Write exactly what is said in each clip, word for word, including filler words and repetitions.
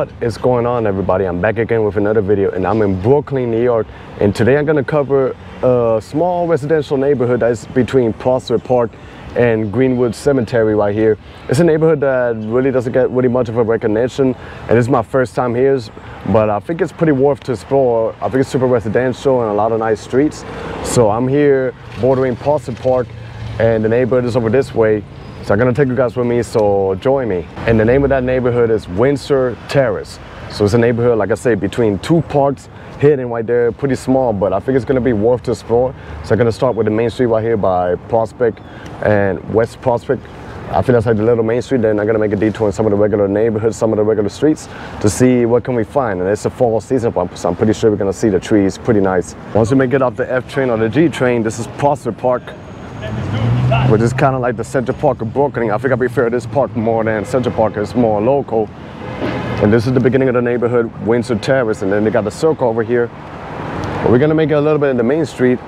What is going on, everybody? I'm back again with another video, and I'm in Brooklyn, New York, and today I'm gonna cover a small residential neighborhood that's between Prospect Park and Greenwood Cemetery right here. It's a neighborhood that really doesn't get really much of a recognition, and it's my first time here, but I think it's pretty worth to explore. I think it's super residential and a lot of nice streets. So I'm here bordering Prospect Park, and the neighborhood is over this way. So I'm gonna take you guys with me, so join me. And the name of that neighborhood is Windsor Terrace. So it's a neighborhood, like I say, between two parks, hidden right there, pretty small, but I think it's gonna be worth to explore. So I'm gonna start with the main street right here by Prospect and West Prospect. I think that's like the little main street. Then I'm gonna make a detour in some of the regular neighborhoods, some of the regular streets, to see what can we find. And it's a fall season, so I'm pretty sure we're gonna see the trees pretty nice. Once we make it off the F train or the G train, this is Prospect Park, which is kind of like the Central Park of Brooklyn. I think I prefer this park more than Central Park. It's more local. And this is the beginning of the neighborhood, Windsor Terrace. And then they got the circle over here. But we're going to make it a little bit in the main street.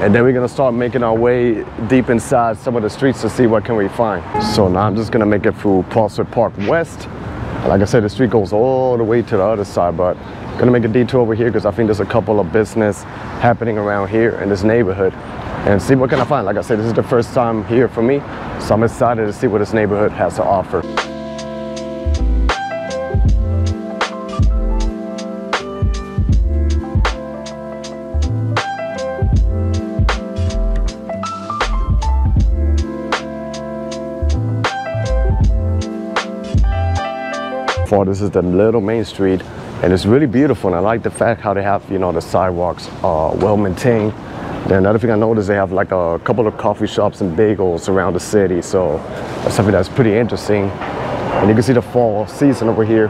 And then we're going to start making our way deep inside some of the streets to see what can we find. So now I'm just going to make it through Prospect Park West. Like I said, the street goes all the way to the other side, but I'm going to make a detour over here because I think there's a couple of business happening around here in this neighborhood. And see what can I find. Like I said, this is the first time here for me, so I'm excited to see what this neighborhood has to offer. For this is the little main street, and it's really beautiful, and I like the fact how they have, you know, the sidewalks are well maintained. Then another thing I noticed, they have like a couple of coffee shops and bagels around the city, so that's something that's pretty interesting. And you can see the fall season over here,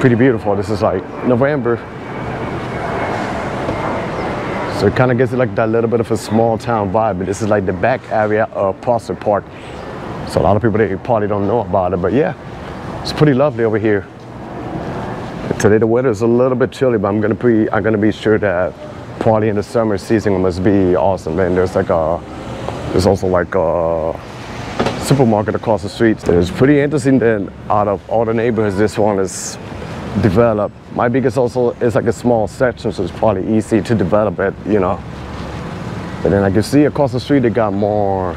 pretty beautiful. This is like November, so it kind of gives it like that little bit of a small town vibe. But this is like the back area of Prospect Park, so a lot of people, they probably don't know about it, but yeah, it's pretty lovely over here. And today the weather is a little bit chilly, but I'm gonna be I'm gonna be sure that party in the summer season must be awesome, man. There's like a, there's also like a supermarket across the street. It's pretty interesting that out of all the neighborhoods, this one is developed. Might be because also it's like a small section, so it's probably easy to develop it, you know. But then I can see across the street, they got more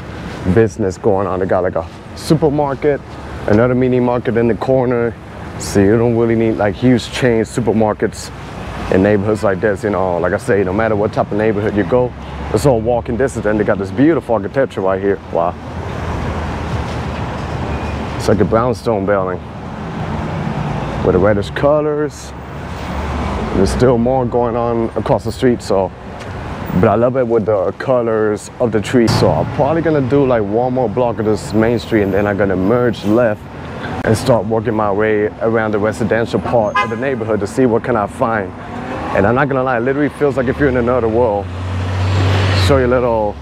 business going on. They got like a supermarket, another mini market in the corner. So you don't really need like huge chain supermarkets in neighborhoods like this, you know. Like I say, no matter what type of neighborhood you go, it's all walking distance, and they got this beautiful architecture right here. Wow. It's like a brownstone building with the reddish colors. There's still more going on across the street, so, but I love it with the colors of the trees. So I'm probably gonna do like one more block of this main street, and then I'm gonna merge left and start working my way around the residential part of the neighborhood to see what can I find. And I'm not gonna lie, it literally feels like if you're in another world. Show you a little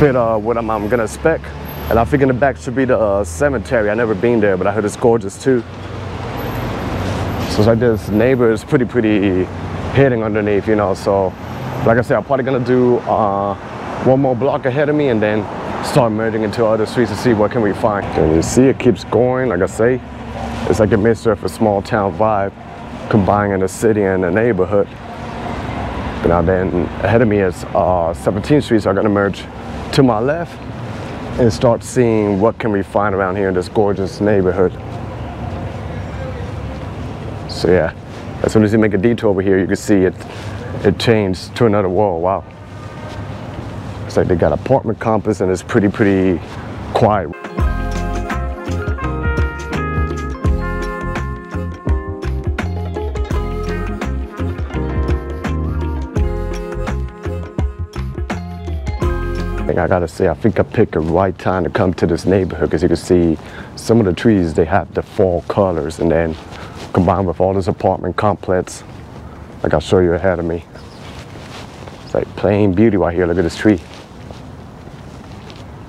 bit of what I'm, I'm gonna expect. And I think in the back should be the uh, cemetery. I've never been there, but I heard it's gorgeous too. So it's like this neighborhood is pretty, pretty hidden underneath, you know. So like I said, I'm probably gonna do uh, one more block ahead of me, and then start merging into other streets to see what can we find. And you see it keeps going. Like I say, it's like a mixture of a small town vibe combining the city and the neighborhood. But now then ahead of me is uh, seventeenth Street, so I'm gonna merge to my left and start seeing what can we find around here in this gorgeous neighborhood. So yeah, as soon as you make a detour over here, you can see it it changed to another world. Wow. It's like they got apartment complex, and it's pretty, pretty quiet. And I gotta say, I think I picked the right time to come to this neighborhood, because you can see some of the trees, they have the fall colors, and then combined with all this apartment complex, like I'll show you ahead of me. It's like plain beauty right here. Look at this tree.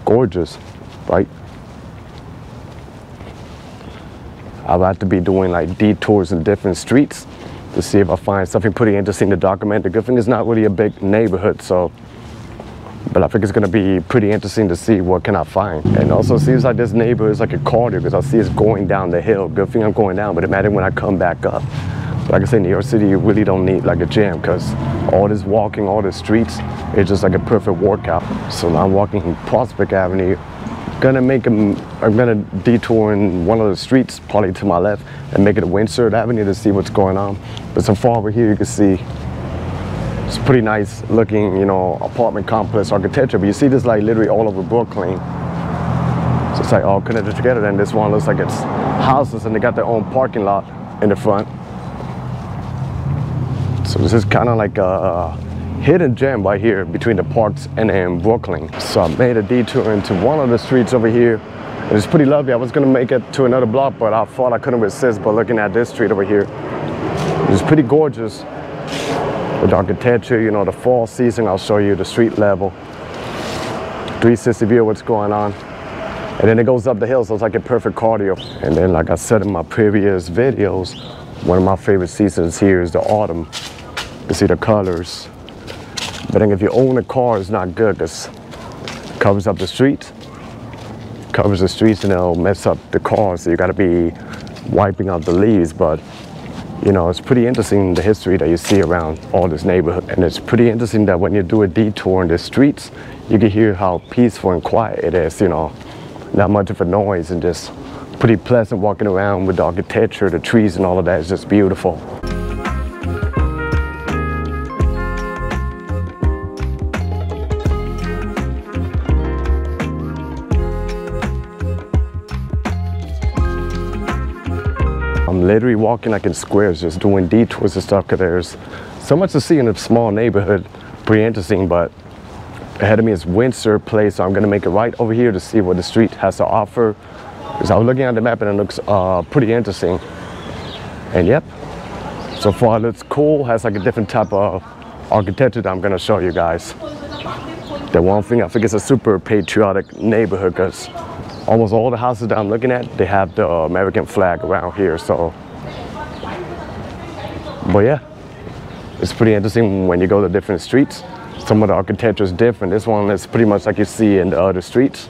Gorgeous, right? I'll have to be doing like detours in different streets to see if I find something pretty interesting to document. The good thing is not really a big neighborhood, so But I think it's going to be pretty interesting to see what can I find. And also it seems like this neighbor is like a carter because I see it's going down the hill. Good thing I'm going down, but imagine when I come back up. Like I said, New York City, you really don't need like a gym because all this walking, all the streets, it's just like a perfect workout. So now I'm walking from Prospect Avenue, gonna make a, I'm gonna detour in one of the streets, probably to my left, and make it a Windsor Avenue to see what's going on. But so far over here, you can see it's pretty nice looking, you know, apartment complex architecture. But you see this like literally all over Brooklyn. So it's like all connected together. And this one looks like it's houses and they got their own parking lot in the front. So this is kind of like a hidden gem right here between the parks and, and Brooklyn. So I made a detour into one of the streets over here. It was pretty lovely. I was going to make it to another block, but I thought I couldn't resist. But looking at this street over here, it was pretty gorgeous. With architecture, you know, the fall season, I'll show you the street level. three sixty view of what's going on. And then it goes up the hill, so it's like a perfect cardio. And then, like I said in my previous videos, one of my favorite seasons here is the autumn. You see the colors. But then if you own a car, it's not good because it covers up the streets. Covers the streets and it'll mess up the car. So you gotta be wiping out the leaves. But you know, it's pretty interesting the history that you see around all this neighborhood. And it's pretty interesting that when you do a detour in the streets, you can hear how peaceful and quiet it is, you know. Not much of a noise and just pretty pleasant walking around with the architecture, the trees and all of that. It's just beautiful. I'm literally walking like in squares, just doing detours and stuff because there's so much to see in a small neighborhood. Pretty interesting, but ahead of me is Windsor Place, so I'm gonna make it right over here to see what the street has to offer. Because I was looking at the map and it looks uh, pretty interesting. And yep, so far it looks cool. Has like a different type of architecture that I'm going to show you guys. The one thing, I think it's a super patriotic neighborhood because almost all the houses that I'm looking at, they have the American flag around here. So, but yeah, it's pretty interesting when you go to different streets. Some of the architecture is different. This one is pretty much like you see in the other streets.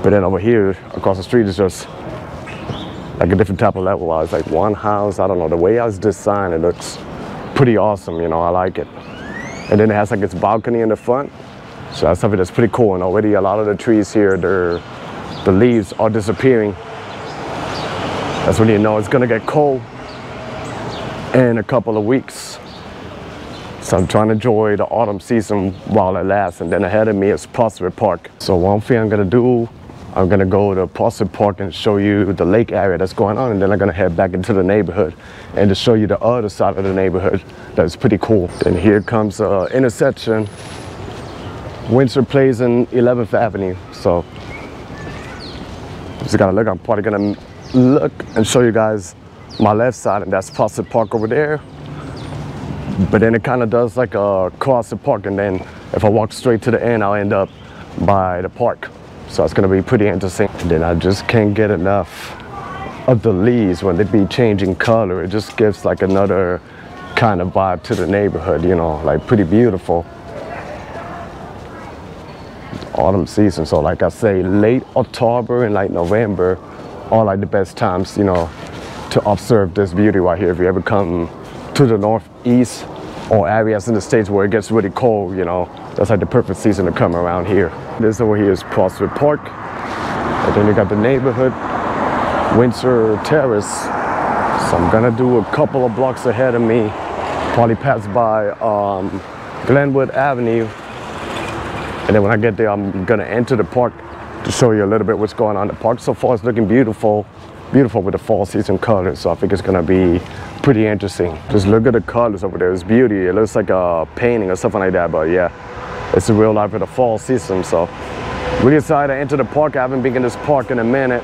But then over here, across the street, is just like a different type of level. It's like one house, I don't know. The way it's designed, it looks pretty awesome, you know, I like it. And then it has like its balcony in the front. So that's something that's pretty cool. And already a lot of the trees here, they're, the leaves are disappearing. That's when you know it's gonna get cold in a couple of weeks. So I'm trying to enjoy the autumn season while it lasts. And then ahead of me is Prospect Park. So one thing I'm gonna do, I'm gonna go to Prospect Park and show you the lake area that's going on, and then I'm gonna head back into the neighborhood and to show you the other side of the neighborhood. That's pretty cool. And here comes uh, intersection, Windsor Place and eleventh avenue. So just gotta look. I'm probably gonna look and show you guys my left side, and that's Prospect Park over there. But then it kind of does like a cross the park, and then if I walk straight to the end, I'll end up by the park. So it's gonna be pretty interesting. And then I just can't get enough of the leaves when they be changing color. It just gives like another kind of vibe to the neighborhood, you know, like pretty beautiful. It's autumn season, so like I say, late October and like November are like the best times, you know, to observe this beauty right here. If you ever come to the northeast or areas in the States where it gets really cold, you know, that's like the perfect season to come around here. This over here is Prospect Park. And then you got the neighborhood, Windsor Terrace. So I'm gonna do a couple of blocks ahead of me, probably pass by um, Glenwood Avenue. And then when I get there, I'm gonna enter the park to show you a little bit what's going on. The park so far is looking beautiful, beautiful with the fall season colors. So I think it's gonna be pretty interesting. Just look at the colors over there. It's beauty. It looks like a painting or something like that. But yeah, it's the real life of the fall season. So we decided to enter the park. I haven't been in this park in a minute.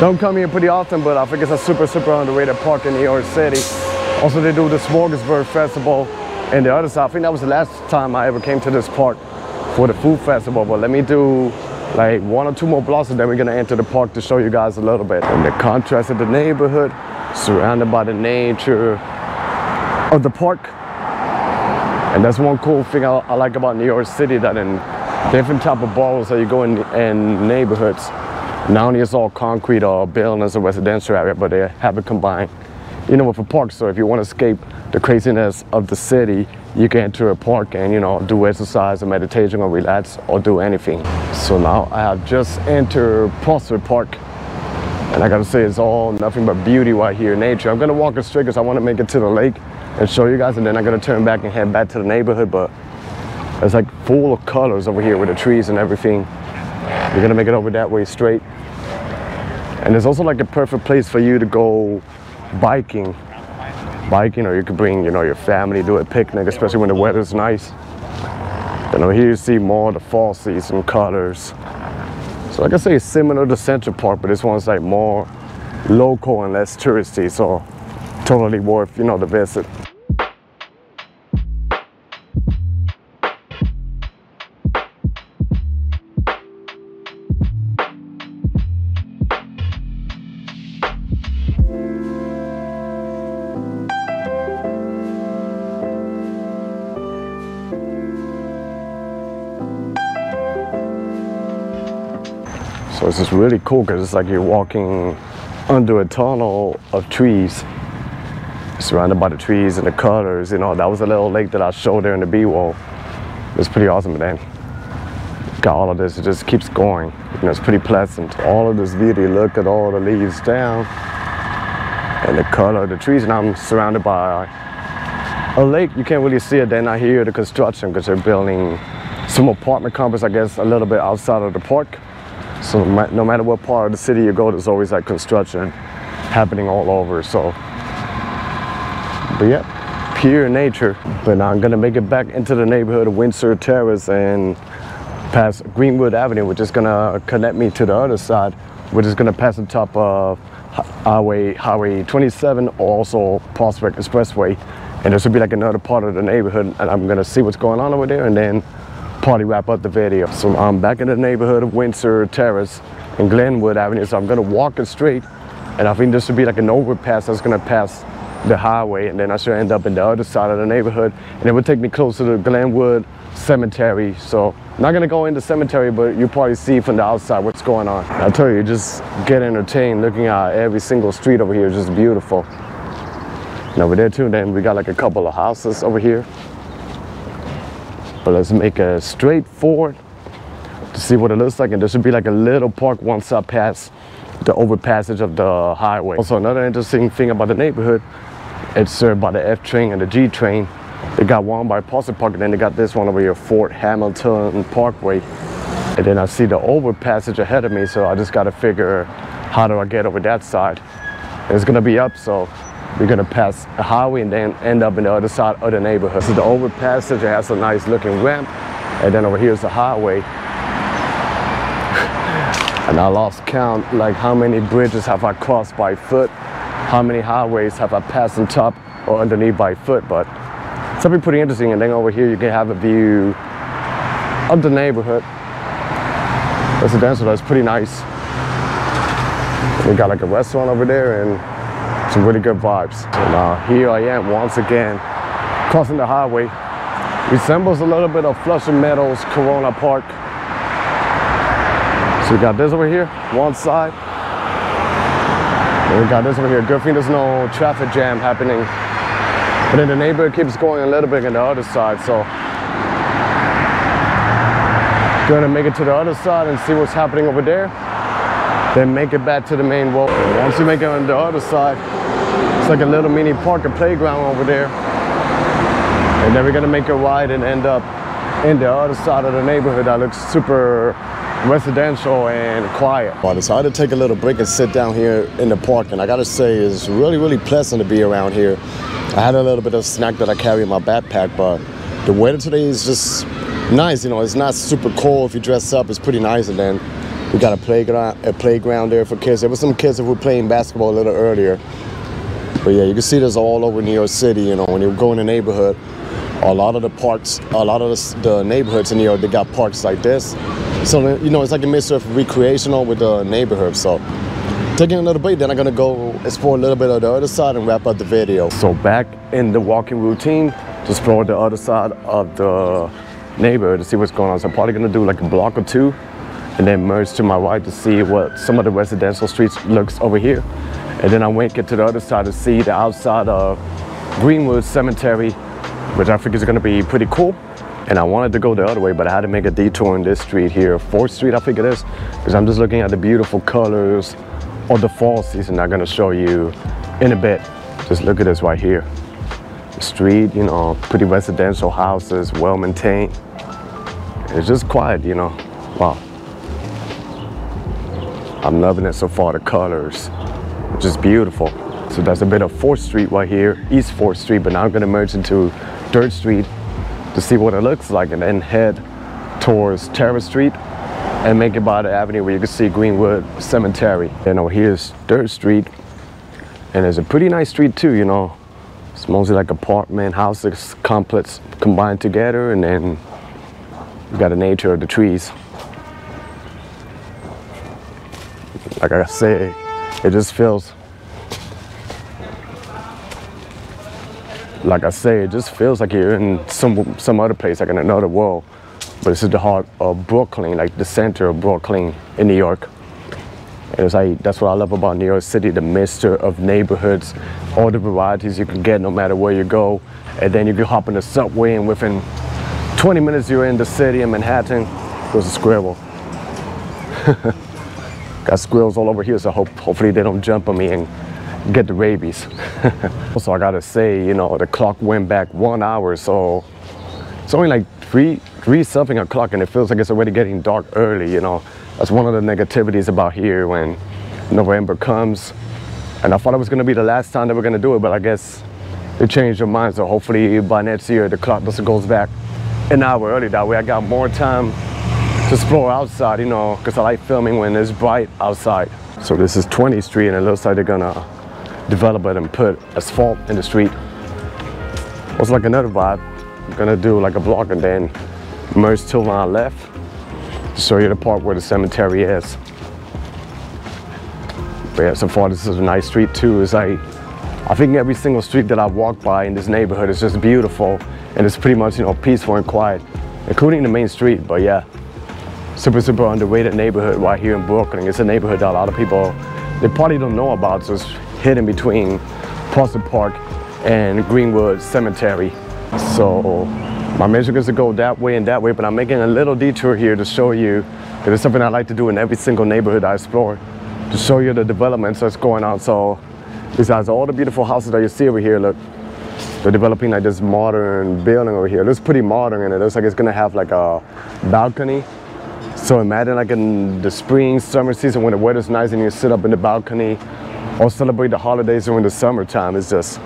Don't come here pretty often, but I think it's a super, super underrated park in New York City. Also, they do the Smorgasburg Festival and the other side. I think that was the last time I ever came to this park for the food festival. But let me do like one or two more blocks, and then we're gonna enter the park to show you guys a little bit. And the contrast of the neighborhood, surrounded by the nature of the park. And that's one cool thing I, I like about New York City, that in different type of boroughs that you go in, in neighborhoods, not only it's all concrete or buildings or residential area, but they have it combined, you know, with a park. So if you want to escape the craziness of the city, you can enter a park and, you know, do exercise or meditation or relax or do anything. So now I have just entered Prospect Park, and I gotta say, it's all nothing but beauty right here in nature. I'm gonna walk it straight because I want to make it to the lake and show you guys, and then I'm gonna turn back and head back to the neighborhood. But it's like full of colors over here with the trees and everything. You're gonna make it over that way straight, and it's also like a perfect place for you to go biking biking or you could bring, you know, your family, do a picnic, especially when the weather's nice. And over here you see more of the fall season colors. So like I say, it's similar to Central Park, but this one's like more local and less touristy, so totally worth, you know, the visit. So it's just really cool because it's like you're walking under a tunnel of trees, surrounded by the trees and the colors. You know, that was a little lake that I showed there in the B-Wall. It's pretty awesome, man. Got all of this, it just keeps going. You know, it's pretty pleasant. All of this beauty, look at all the leaves down and the color of the trees. And I'm surrounded by a lake. You can't really see it. Then I hear the construction because they're building some apartment complex, I guess, a little bit outside of the park. So no matter what part of the city you go, there's always like construction happening all over. So, but yeah, pure nature. But now I'm gonna make it back into the neighborhood of Windsor Terrace and past Greenwood Avenue, which is gonna connect me to the other side, which is gonna pass on top of highway highway twenty-seven, or also Prospect Expressway. And this will be like another part of the neighborhood, and I'm gonna see what's going on over there, and then probably wrap up the video. So I'm back in the neighborhood of Windsor Terrace and Glenwood Avenue. So I'm gonna walk it straight, and I think this would be like an overpass that's gonna pass the highway, and then I should end up in the other side of the neighborhood, and it would take me closer to Glenwood Cemetery. So I'm not gonna go in the cemetery, but you probably see from the outside what's going on. I tell you, just get entertained looking at every single street over here. It's just beautiful. And over there too, then we got like a couple of houses over here. But let's make a straight forward to see what it looks like. And there should be like a little park once I pass the overpassage of the highway. Also, another interesting thing about the neighborhood, it's served by the F train and the G train. They got one by Prospect Park, and then they got this one over here, Fort Hamilton Parkway. And then I see the overpassage ahead of me, so I just got to figure how do I get over that side. And it's going to be up, so we're gonna pass a highway and then end up in the other side of the neighborhood. This is the overpassage. It has a nice looking ramp, and then over here is the highway. And I lost count, like how many bridges have I crossed by foot, how many highways have I passed on top or underneath by foot. But it's something pretty interesting. And then over here you can have a view of the neighborhood. That's a dance, that's pretty nice. We got like a restaurant over there, and some really good vibes. So now here I am once again crossing the highway. Resembles a little bit of Flushing Meadows Corona Park. So we got this over here, one side. And we got this over here. Good thing there's no traffic jam happening. But then the neighborhood keeps going a little bit on the other side. So gonna make it to the other side and see what's happening over there. Then make it back to the main road. Once you make it on the other side, it's like a little mini park and playground over there. And then we're gonna make a ride and end up in the other side of the neighborhood that looks super residential and quiet. I decided to take a little break and sit down here in the park, and I gotta say, it's really, really pleasant to be around here. I had a little bit of snack that I carry in my backpack, but the weather today is just nice. You know, it's not super cold. If you dress up, it's pretty nice. And then we got a playground, a playground there for kids. There were some kids that were playing basketball a little earlier. But yeah, you can see this all over New York City. You know, when you go in the neighborhood, a lot of the parks, a lot of the, the neighborhoods in New York, they got parks like this. So, you know, it's like a mixture of recreational with the neighborhood. So, taking another break, then I'm gonna go explore a little bit of the other side and wrap up the video. So, back in the walking routine. to explore the other side of the neighborhood to see what's going on. So I'm probably going to do like a block or two and then merge to my right to see what some of the residential streets looks over here. And then I went to the other side to see the outside of Greenwood Cemetery, which I think is going to be pretty cool. And I wanted to go the other way, but I had to make a detour in this street here, fourth street I think it is, because I'm just looking at the beautiful colors of the fall season I'm going to show you in a bit. Just look at this right here. The street, you know, pretty residential houses, well maintained. It's just quiet, you know. Wow. I'm loving it so far, the colors. Just beautiful. So that's a bit of fourth street right here, East fourth street, but now I'm going to merge into third street to see what it looks like and then head towards Terrace Street and make it by the avenue where you can see Greenwood Cemetery. You know, here's third street, and it's a pretty nice street too, you know. It's mostly like apartment, houses, complex combined together, and then you got the nature of the trees. Like I say, it just feels Like I say, it just feels like you're in some some other place, like in another world. But this is the heart of Brooklyn, like the center of Brooklyn in New York. And it's like, that's what I love about New York City, the mixture of neighborhoods, all the varieties you can get no matter where you go. And then you can hop in the subway and within twenty minutes you're in the city in Manhattan. There's a squirrel. Got squirrels all over here, so hope, hopefully they don't jump on me and get the rabies. Also, I gotta say, you know, the clock went back one hour, so it's only like three three something o'clock and it feels like it's already getting dark early, you know. That's one of the negativities about here when November comes. And I thought it was gonna be the last time that we're gonna do it, but I guess they changed their mind, so hopefully by next year the clock just goes back an hour early. That way I got more time to explore outside, you know, because I like filming when it's bright outside. So this is twentieth street, and it looks like they're gonna develop it and put asphalt in the street. Was like another vibe. I'm gonna do like a block and then merge to my left to show you the part where the cemetery is. But yeah, so far this is a nice street too. It's like, I think every single street that I walk by in this neighborhood is just beautiful, and it's pretty much, you know, peaceful and quiet, including the main street. But yeah, super super underrated neighborhood right here in Brooklyn. It's a neighborhood that a lot of people, they probably don't know about, so it's hidden between Prospect Park and Greenwood Cemetery. So my mission is to go that way and that way, but I'm making a little detour here to show you, because it's something I like to do in every single neighborhood I explore, to show you the developments that's going on. So besides all the beautiful houses that you see over here, look, they're developing like this modern building over here. It looks pretty modern, and it looks like it's gonna have like a balcony. So imagine like in the spring, summer season when the weather's nice and you sit up in the balcony or celebrate the holidays during the summertime. It's just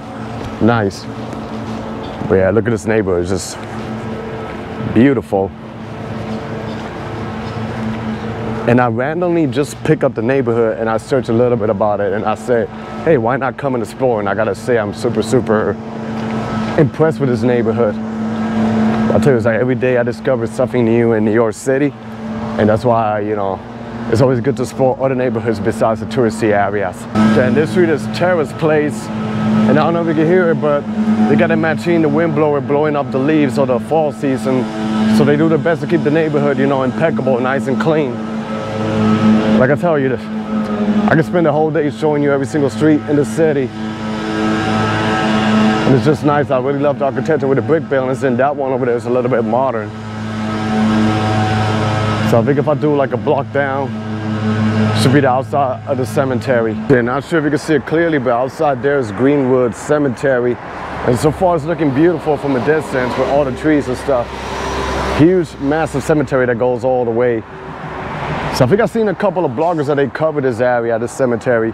nice. But yeah, look at this neighborhood. It's just beautiful. And I randomly just pick up the neighborhood and I search a little bit about it, and I say, hey, why not come and explore? And I gotta say, I'm super, super impressed with this neighborhood. I tell you, it's like every day I discover something new in New York City, and that's why, you know, it's always good to explore other neighborhoods besides the touristy areas. And this street is Terrace Place, and I don't know if you can hear it, but they got a machine, the windblower, blowing up the leaves of the fall season. So they do their best to keep the neighborhood, you know, impeccable, nice and clean. Like I tell you, this, I could spend the whole day showing you every single street in the city. And it's just nice. I really love the architecture with the brick buildings, and that one over there is a little bit modern. So I think if I do like a block down, should be the outside of the cemetery. Yeah, not sure if you can see it clearly, but outside there is Greenwood Cemetery. And so far it's looking beautiful from a distance with all the trees and stuff. Huge, massive cemetery that goes all the way. So I think I've seen a couple of bloggers that they cover this area, this cemetery.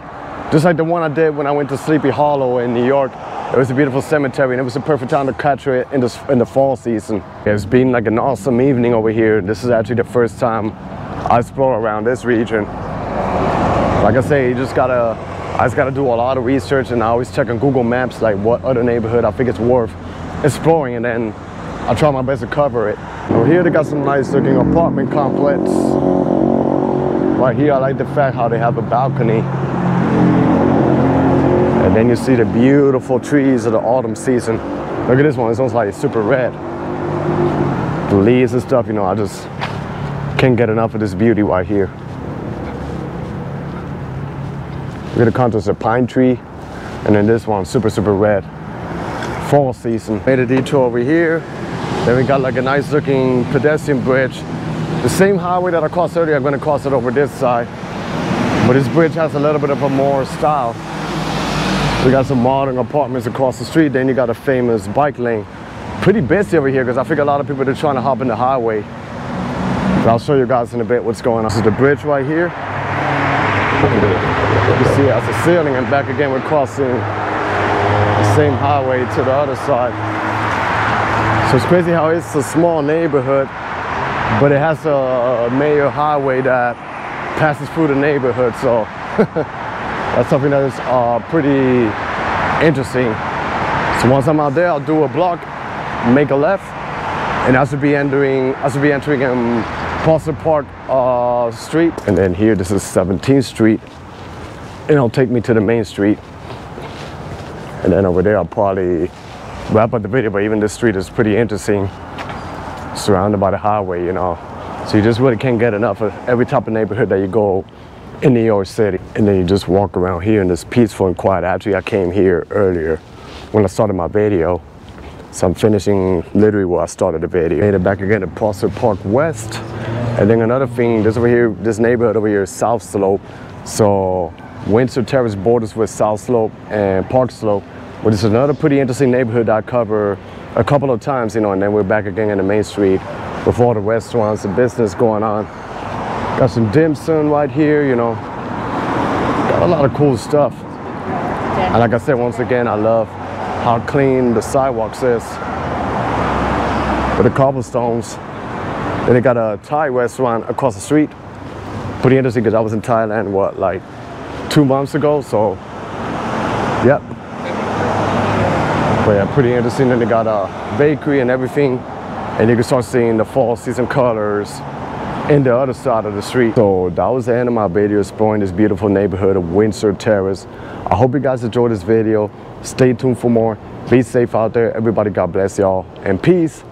Just like the one I did when I went to Sleepy Hollow in New York. It was a beautiful cemetery, and it was the perfect time to capture it in the, in the fall season. It's been like an awesome evening over here. This is actually the first time I explore around this region. Like I say, you just gotta, I just gotta do a lot of research, and I always check on Google Maps like what other neighborhood I think it's worth exploring, and then I try my best to cover it. Over here they got some nice looking apartment complex. Right here I like the fact how they have a balcony. And then you see the beautiful trees of the autumn season. Look at this one, this one's like super red. The leaves and stuff, you know, I just can't get enough of this beauty right here. Look at the contrast of pine tree, and then this one, super, super red. Fall season. Made a detour over here. Then we got like a nice looking pedestrian bridge. The same highway that I crossed earlier, I'm gonna cross it over this side. But this bridge has a little bit of a more style. We got some modern apartments across the street. Then you got a famous bike lane. Pretty busy over here because I figure a lot of people are trying to hop in the highway. But I'll show you guys in a bit what's going on. This is the bridge right here. You can see it as a ceiling, and back again we're crossing the same highway to the other side. So it's crazy how it's a small neighborhood, but it has a major highway that passes through the neighborhood. So that's something that is uh, pretty interesting. So once I'm out there, I'll do a block, make a left, and I should be entering, I should be entering um, Prospect Park uh, Street. And then here, this is seventeenth street. And it'll take me to the main street. And then over there, I'll probably wrap up the video, but even this street is pretty interesting. Surrounded by the highway, you know. So you just really can't get enough of every type of neighborhood that you go in New York City. And then you just walk around here and it's peaceful and quiet. Actually, I came here earlier when I started my video. So I'm finishing literally where I started the video. Made it back again to Prospect Park West. And then another thing, this over here, this neighborhood over here is South Slope. So Windsor Terrace borders with South Slope and Park Slope, which is another pretty interesting neighborhood that I cover a couple of times, you know, and then we're back again in the main street with all the restaurants and business going on. Got some dim sum right here, you know. Got a lot of cool stuff. And like I said, once again, I love how clean the sidewalks is. With the cobblestones. Then they got a Thai restaurant across the street. Pretty interesting because I was in Thailand, what, like two months ago, so yep. But yeah, pretty interesting. Then they got a bakery and everything, and you can start seeing the fall season colors in the other side of the street. So that was the end of my video exploring this beautiful neighborhood of Windsor Terrace. I hope you guys enjoyed this video. Stay tuned for more. Be safe out there, everybody. God bless y'all, and peace.